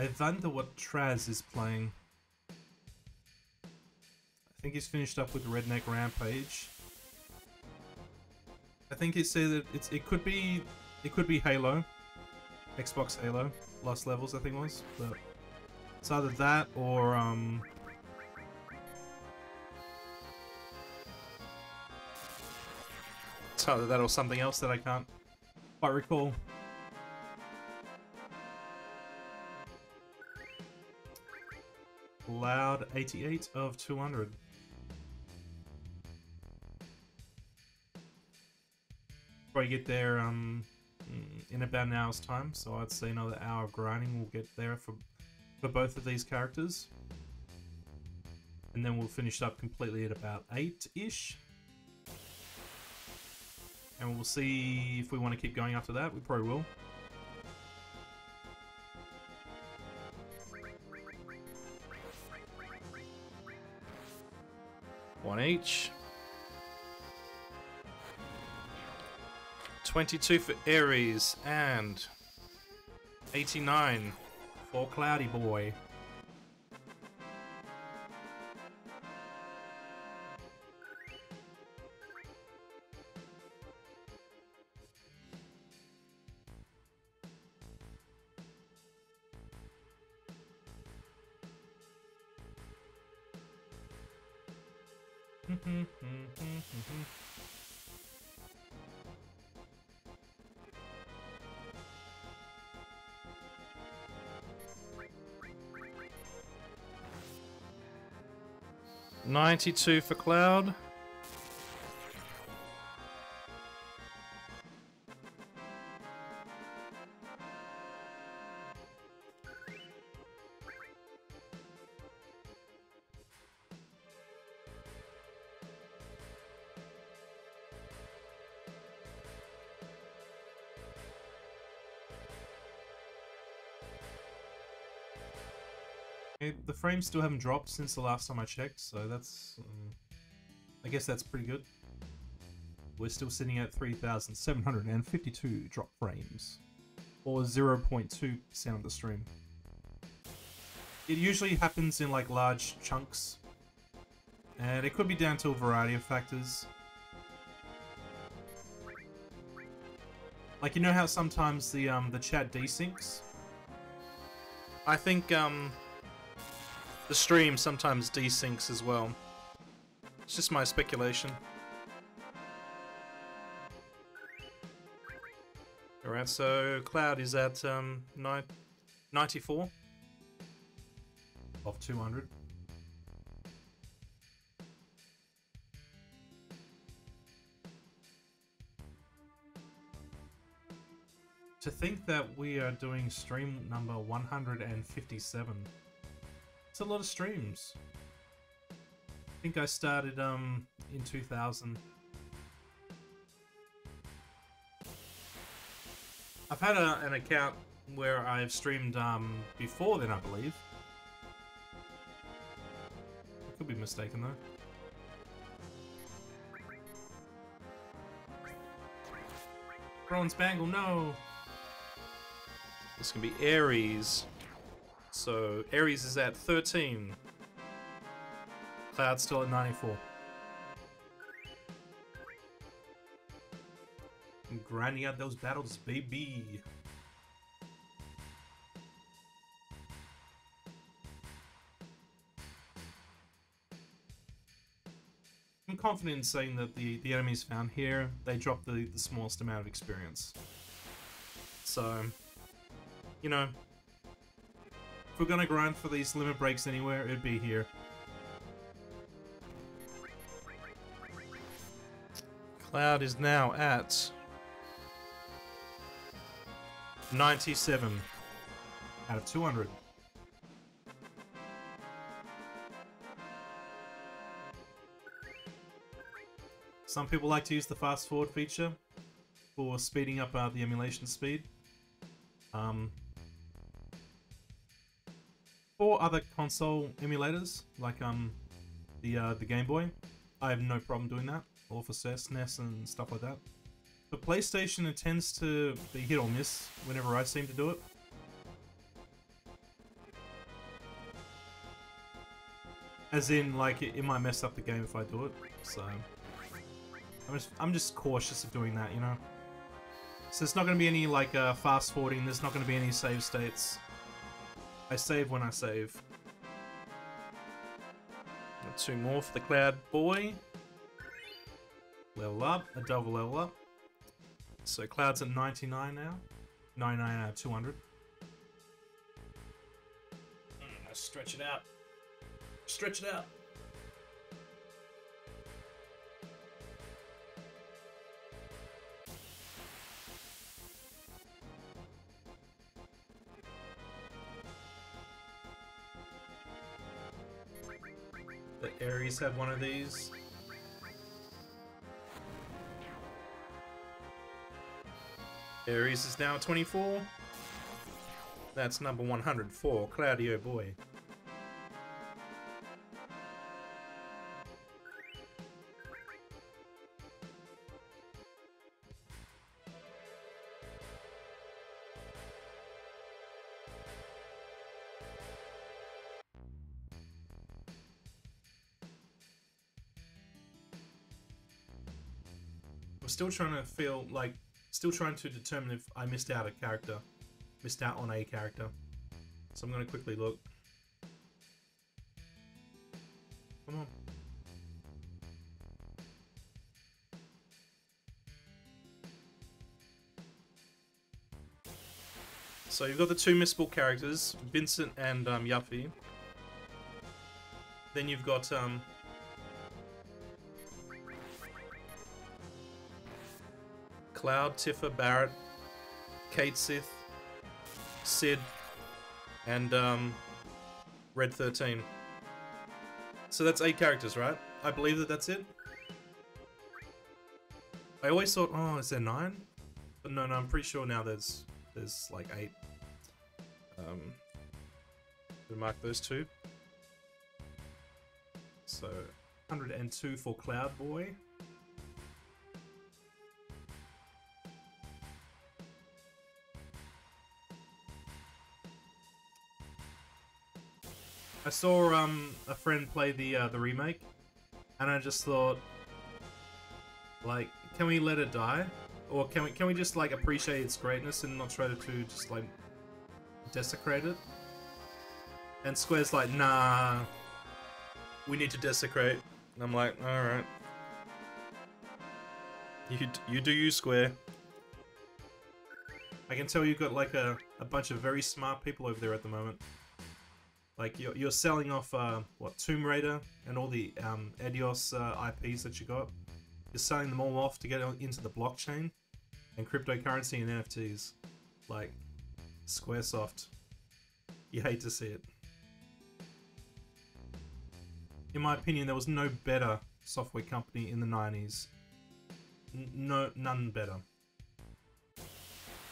I wonder what Traz is playing. I think he's finished up with Redneck Rampage. I think he said that it could be Halo, Xbox Halo, Lost Levels I think it was. But it's either that or something else that I can't quite recall. Loud 88 of 200. Probably get there in about an hour's time, so I'd say another hour of grinding will get there for both of these characters. And then we'll finish up completely at about 8-ish. And we'll see if we want to keep going after that. We probably will. One each. 22 for Aries and 89 for Cloudy Boy. $92 for Cloud. The frames still haven't dropped since the last time I checked, so that's... I guess that's pretty good. We're still sitting at 3,752 drop frames, or 0.2% of the stream. It usually happens in like large chunks, and it could be down to a variety of factors. Like, you know how sometimes the chat desyncs? I think the stream sometimes desyncs as well. It's just my speculation. Alright, so Cloud is at 94 of 200. To think that we are doing stream number 157. A lot of streams. I think I started in 2000. I've had an account where I've streamed before then, I believe. I could be mistaken though. Bronze Bangle, no. This can be Aries. So, Aries is at 13. Cloud's still at 94. I'm grinding out those battles, baby. I'm confident in saying that the enemies found here, they drop the smallest amount of experience. So, you know, if we're gonna grind for these limit breaks anywhere, it'd be here. Cloud is now at 97 out of 200. Some people like to use the fast forward feature for speeding up the emulation speed. For other console emulators, like the Game Boy, I have no problem doing that, or for SNES, NES and stuff like that. For PlayStation, it tends to be hit or miss whenever I seem to do it. As in, like, it might mess up the game if I do it, so... I'm just cautious of doing that, you know? So there's not going to be any, like, fast-forwarding, there's not going to be any save states. I save when I save. Got two more for the Cloud Boy. Level up, a double level up. So Cloud's at 99 now. 99 out of 200. Stretch it out. Stretch it out. The Aries have one of these. Aries is now 24. That's number 104, Cloudy Boy. I'm still trying to feel like, still trying to determine if I missed out a character. Missed out on a character. So I'm going to quickly look. Come on. So you've got the two missable characters, Vincent and Yuffie. Then you've got Cloud, Tifa, Barrett, Cait Sith, Cid, and Red 13. So that's 8 characters, right? I believe that that's it. I always thought, oh, is there 9? But no, I'm pretty sure now there's like 8. We'll mark those two. So 102 for Cloud Boy. I saw a friend play the remake, and I just thought, like, can we let it die, or can we just like appreciate its greatness and not try to just like desecrate it? And Square's like, nah, we need to desecrate. And I'm like, all right, you do you, Square. I can tell you've got like a bunch of very smart people over there at the moment. Like, you're selling off, what, Tomb Raider and all the Eidos IPs that you got. You're selling them all off to get into the blockchain and cryptocurrency and NFTs. Like, Squaresoft. You hate to see it. In my opinion, there was no better software company in the 90s. None better.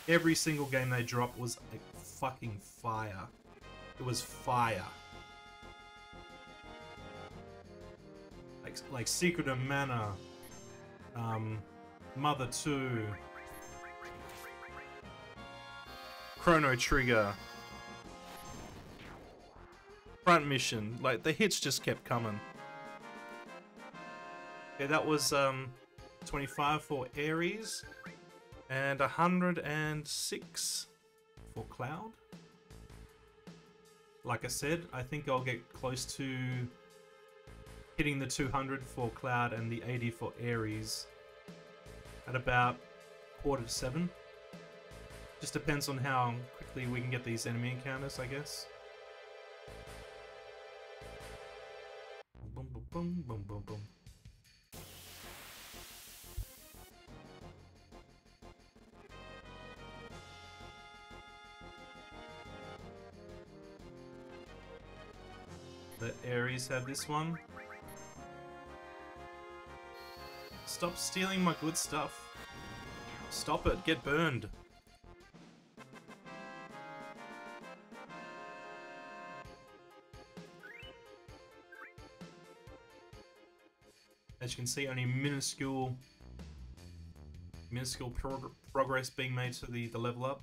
Every single game they dropped was a fucking fire. It was fire. Like Secret of Mana, Mother 2, Chrono Trigger, Front Mission. Like, the hits just kept coming. Okay, that was 25 for Aries and 106 for Cloud. Like I said, I think I'll get close to hitting the 200 for Cloud and the 80 for Aries at about 6:45. Just depends on how quickly we can get these enemy encounters, I guess. Boom, boom, boom, boom, boom, boom. Aries have this one. Stop stealing my good stuff. Stop it, get burned. As you can see, only minuscule progress being made to the level up,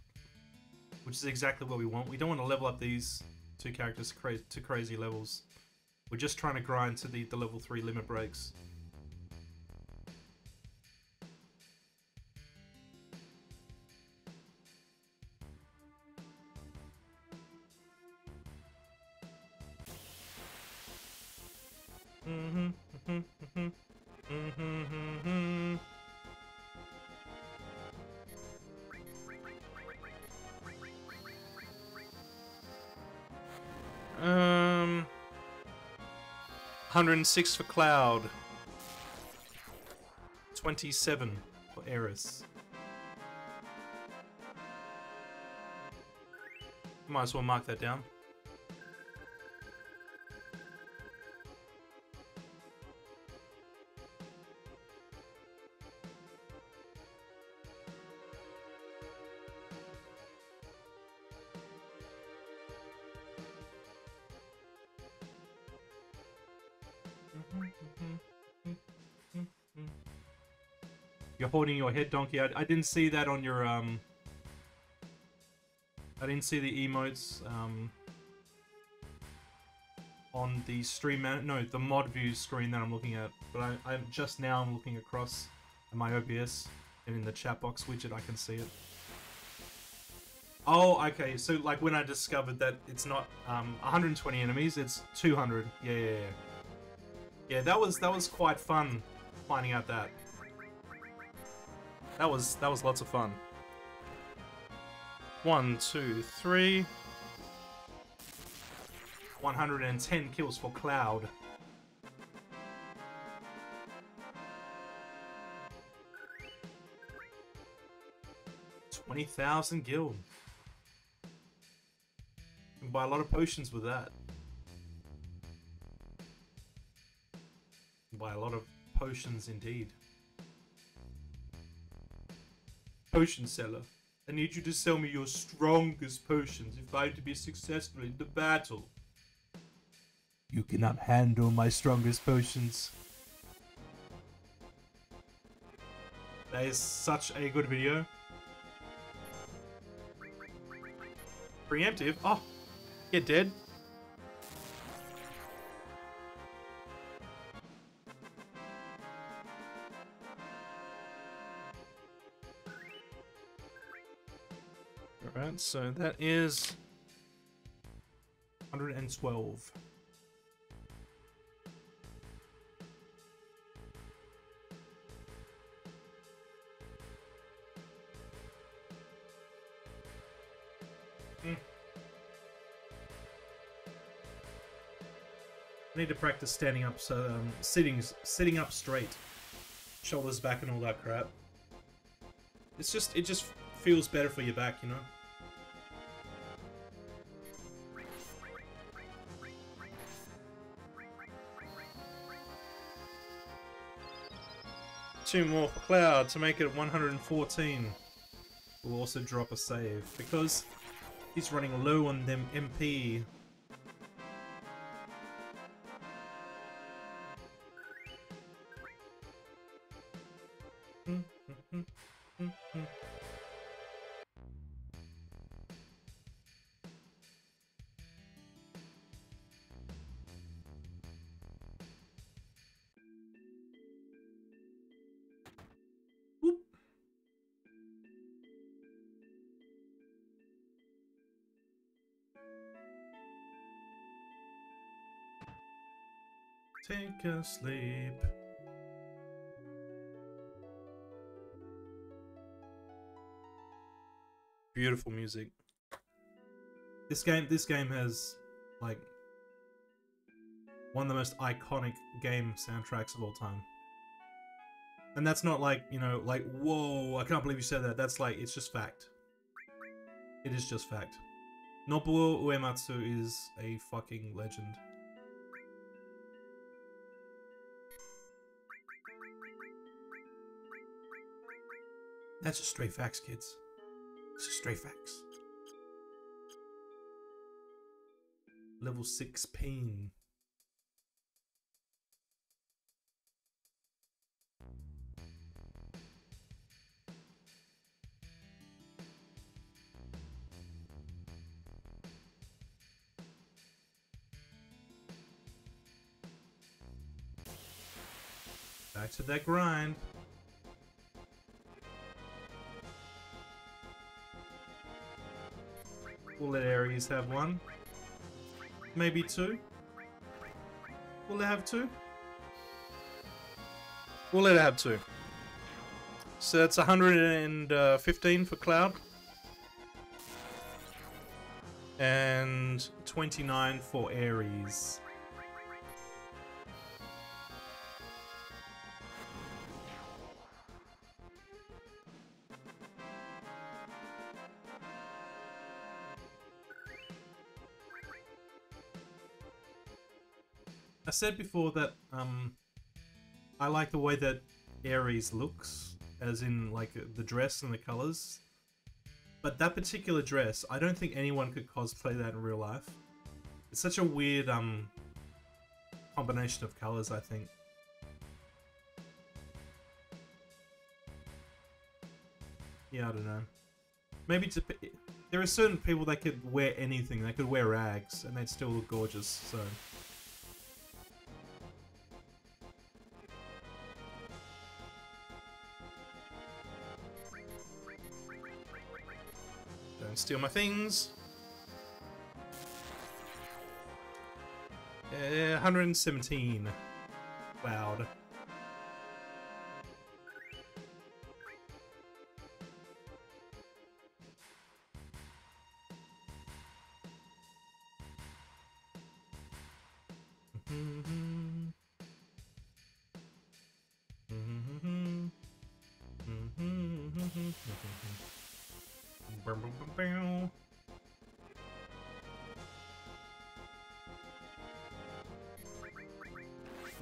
which is exactly what we want. We don't want to level up these two characters to crazy levels. We're just trying to grind to the level 3 limit breaks. And 6 for Cloud, 27 for Aeris. Might as well mark that down. You're holding your head, Donkey. I didn't see that on your I didn't see the emotes on the stream. No, the mod view screen that I'm looking at. But I'm just now I'm looking across at my OBS, and in the chat box widget I can see it. Oh, okay. So like when I discovered that it's not 120 enemies, it's 200. Yeah, that was quite fun finding out that. That was lots of fun. 1, 2, 3. 110 kills for Cloud. $20,000 gil. You can buy a lot of potions with that. Buy a lot of potions indeed. Potion seller, I need you to sell me your strongest potions if I am to be successful in the battle. You cannot handle my strongest potions. That is such a good video. Preemptive? Oh, you're dead. So that is 112. I need to practice standing up, so sitting up straight, shoulders back and all that crap. It just feels better for your back, you know. Two more for Cloud to make it 114. We'll also drop a save because he's running low on them MP. Take a sleep. Beautiful music. This game has like one of the most iconic game soundtracks of all time. And that's not like, you know, like, whoa, I can't believe you said that. That's like, it's just fact. It is just fact. Nobuo Uematsu is a fucking legend. That's just straight facts, kids. It's just straight facts. Level 16. Back to that grind. We'll let Aries have one. Maybe two. Will it have two? We'll let it have two. So that's 115 for Cloud. And 29 for Aries. I said before that I like the way that Aries looks, as in like the dress and the colors. But that particular dress, I don't think anyone could cosplay that in real life. It's such a weird combination of colors, I think. Yeah, I don't know. Maybe there are certain people that could wear anything. They could wear rags and they'd still look gorgeous, so... Steal my things. 117. Cloud.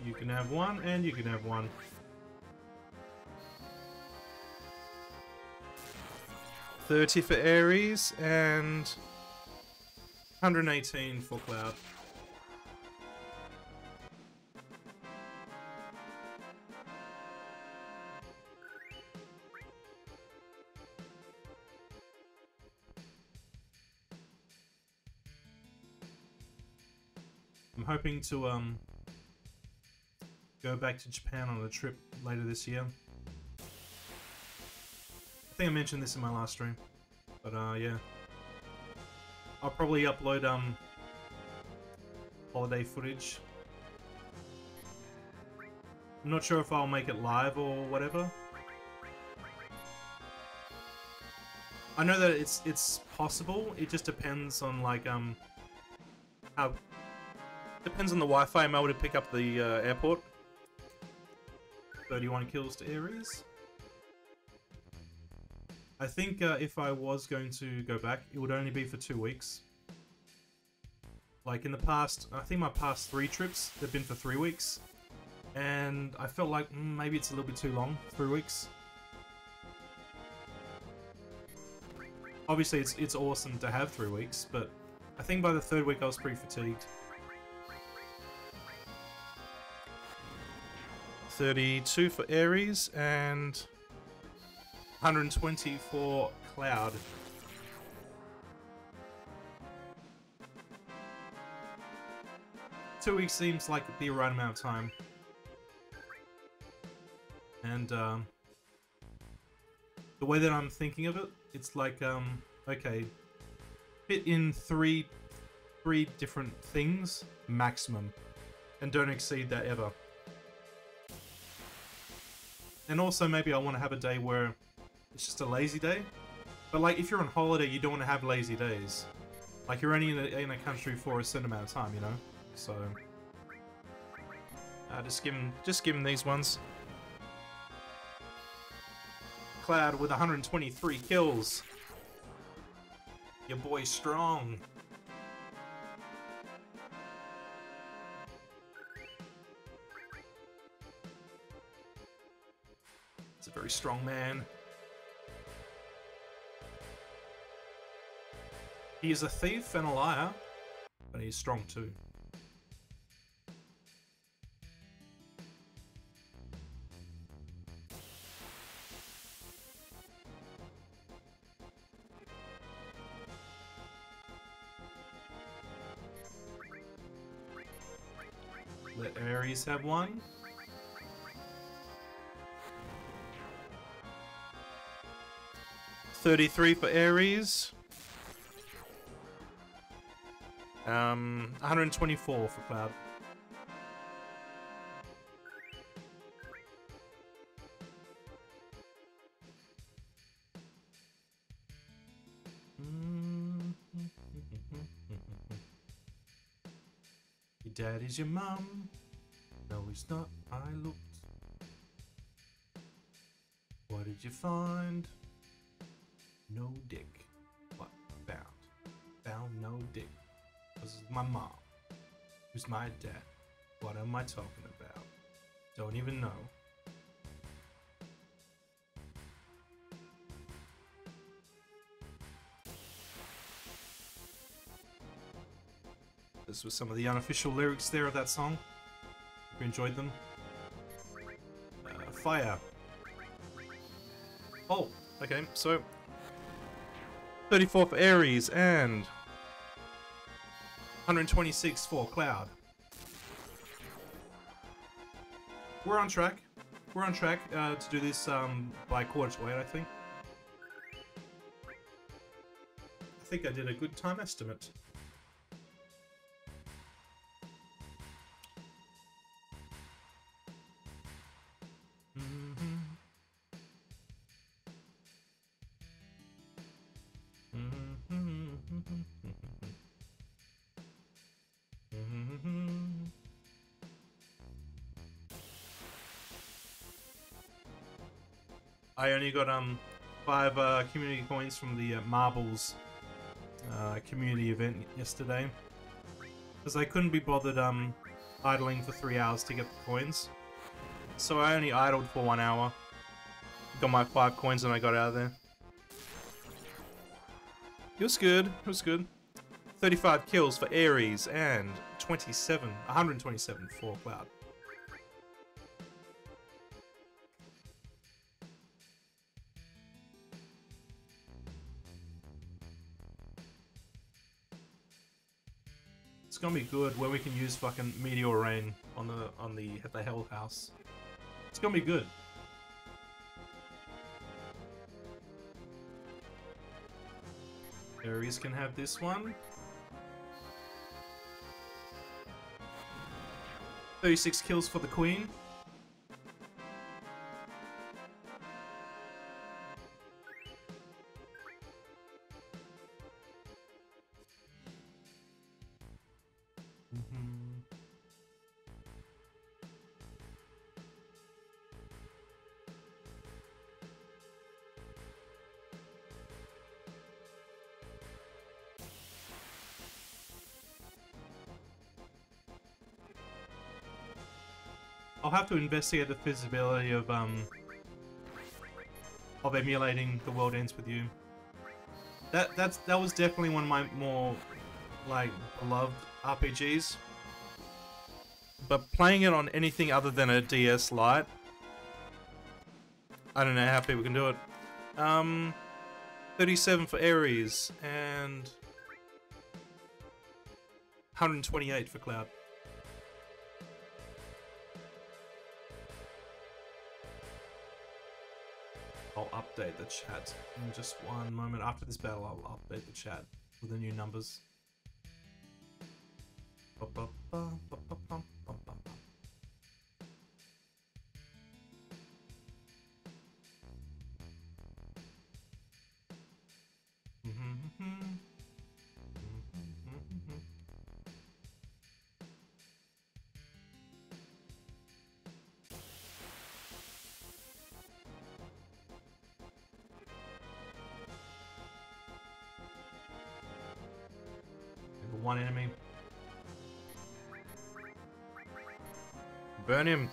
You can have one, and you can have one. $30 for Aries, and 118 for Cloud. I'm hoping to, go back to Japan on a trip later this year. I think I mentioned this in my last stream, but yeah, I'll probably upload holiday footage. I'm not sure if I'll make it live or whatever. I know that it's possible. It just depends on like how depends on the Wi-Fi I'm able to pick up the airport. 31 kills to Aries. I think if I was going to go back, it would only be for 2 weeks. Like in the past, I think my past 3 trips, they've been for 3 weeks. And I felt like maybe it's a little bit too long, 3 weeks. Obviously it's awesome to have 3 weeks, but I think by the 3rd week I was pretty fatigued. 32 for Aries and 120 for Cloud. Two weeks seems like the right amount of time. And the way that I'm thinking of it, it's like okay, fit in three different things maximum, and don't exceed that ever. And also maybe I want to have a day where it's just a lazy day. But like if you're on holiday, you don't want to have lazy days. Like you're only in a country for a certain amount of time, you know? So just give him these ones. Cloud with 123 kills. Your boy's strong. Very strong man. He is a thief and a liar, but he's strong too. Let Aries have one. 33 for Aries. 124 for Cloud. Your dad is your mum. No, he's not. I looked. What did you find? No dick. What found? Found no dick. This is my mom. Who's my dad? What am I talking about? Don't even know. This was some of the unofficial lyrics there of that song. If you enjoyed them. Fire. Oh, okay, so 34 for Aries and 126 for Cloud. We're on track. We're on track to do this by quarter to 8, I think. I think I did a good time estimate. I only got 5 community coins from the marbles community event yesterday because I couldn't be bothered idling for 3 hours to get the coins, so I only idled for 1 hour, got my 5 coins and I got out of there. It was good, it was good. 35 kills for Aries and 127 for Cloud. It's gonna be good where we can use fucking meteor rain on the hell house. It's gonna be good. Aries can have this one. 36 kills for the queen. I'll have to investigate the feasibility of emulating The World Ends With You. That was definitely one of my more like beloved RPGs. But playing it on anything other than a DS Lite, I don't know how people can do it. 37 for Aries and 128 for Cloud. I'll update the chat in just one moment. After this battle, I'll update the chat with the new numbers. One enemy. Burn him.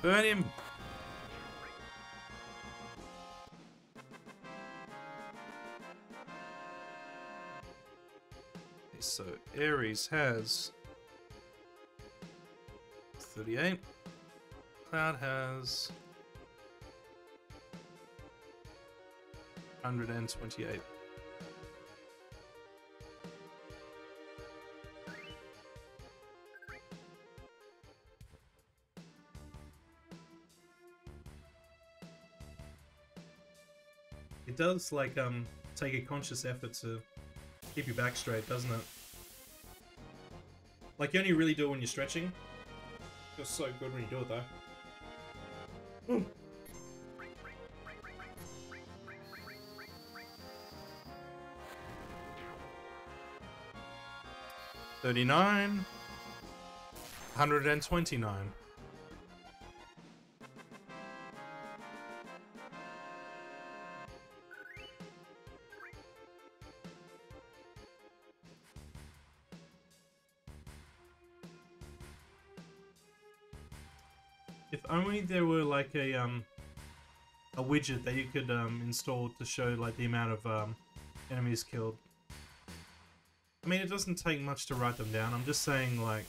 Burn him. Okay, so Aries has 38. Cloud has 128. does like take a conscious effort to keep your back straight, doesn't it? Like, you only really do it when you're stretching. Feels so good when you do it though. Ooh. $39. 129. If only there were like a widget that you could install to show like the amount of enemies killed. I mean, it doesn't take much to write them down. I'm just saying, like,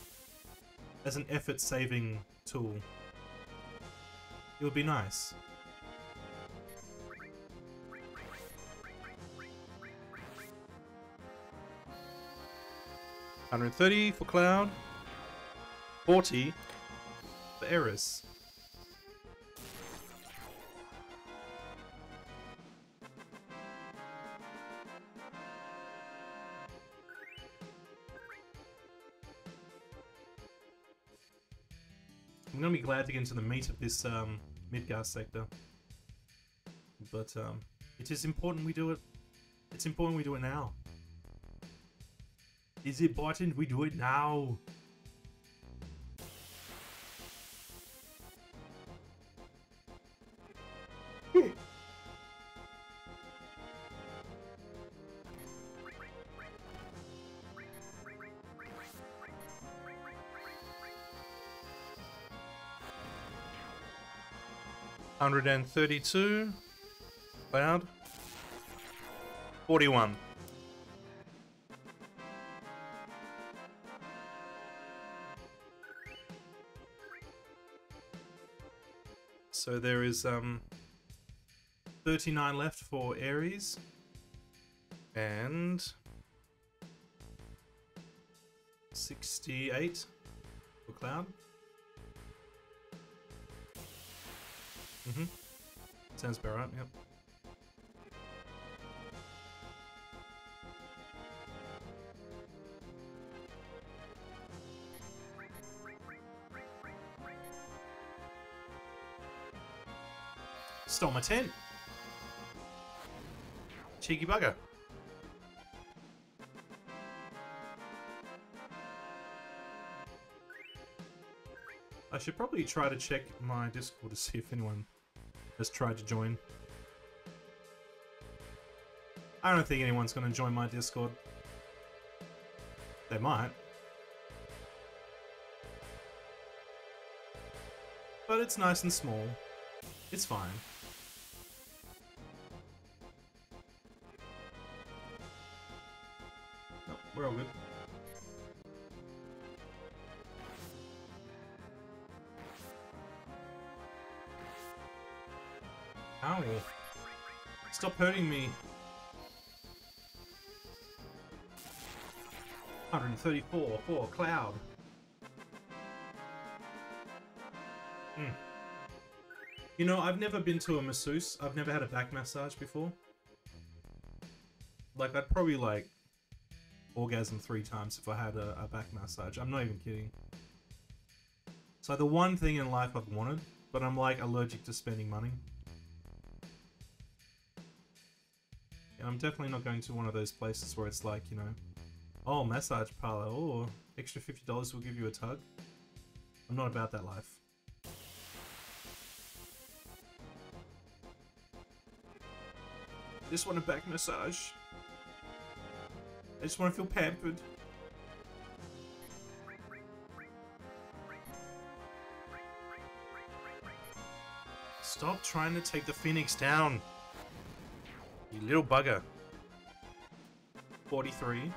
as an effort-saving tool, it would be nice. $130 for Cloud. $40 for Aeris. I'm gonna be glad to get into the meat of this Midgar sector, but it is important we do it. It's important we do it now. Is it important we do it now? $132. Cloud. $41. So there is 39 left for Aries, and 68 for Cloud. Mm-hmm. Sounds about right, yep. Stole my tent! Cheeky bugger. I should probably try to check my Discord to see if anyone has tried to join. I don't think anyone's going to join my Discord. They might. But it's nice and small. It's fine. No, we're all good. Ow. Stop hurting me. 134 for Cloud. Mm. You know, I've never been to a masseuse. I've never had a back massage before. Like, I'd probably, like, orgasm 3 times if I had a back massage. I'm not even kidding. It's like the one thing in life I've wanted, but I'm, like, allergic to spending money. And I'm definitely not going to one of those places where it's like, you know, oh, massage parlor, or oh, extra $50 will give you a tug. I'm not about that life. I just want a back massage. I just want to feel pampered. Stop trying to take the Phoenix down. You little bugger. 43.